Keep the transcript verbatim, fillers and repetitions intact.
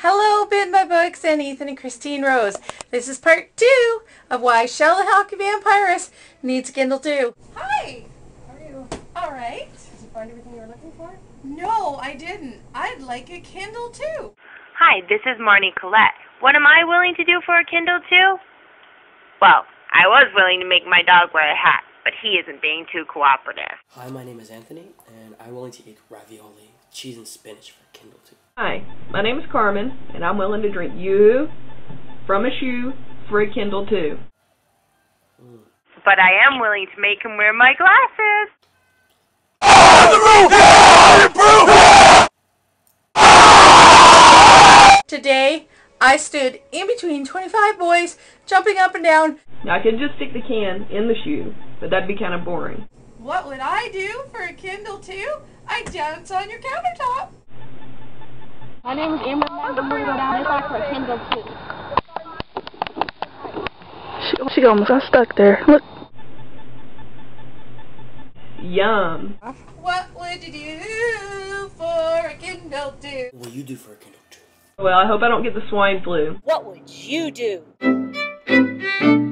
Hello, Bid My Books and Ethan and Christine Rose. This is part two of why Shelah Halky Vampirus needs Kindle two. Hi! How are you? Alright. Did you find everything you were looking for? No, I didn't. I'd like a Kindle two. Hi, this is Marnie Collette. What am I willing to do for a Kindle two? Well, I was willing to make my dog wear a hat, but he isn't being too cooperative. Hi, my name is Anthony, and I'm willing to eat ravioli, cheese, and spinach for Kindle two. Hi, my name is Carmen, and I'm willing to drink YooHoo from a shoe for a Kindle two. Mm. But I am willing to make him wear my glasses. Today, I stood in between twenty-five boys jumping up and down. Now, I could just stick the can in the shoe, but that'd be kind of boring. What would I do for a Kindle two? I'd dance on your countertop. My name is Amber, and I'm going down this for a Kindle two. She, she almost got stuck there. Look. Yum. What would you do for a Kindle two? What will you do for a Kindle two? Well, I hope I don't get the swine flu. What would you do?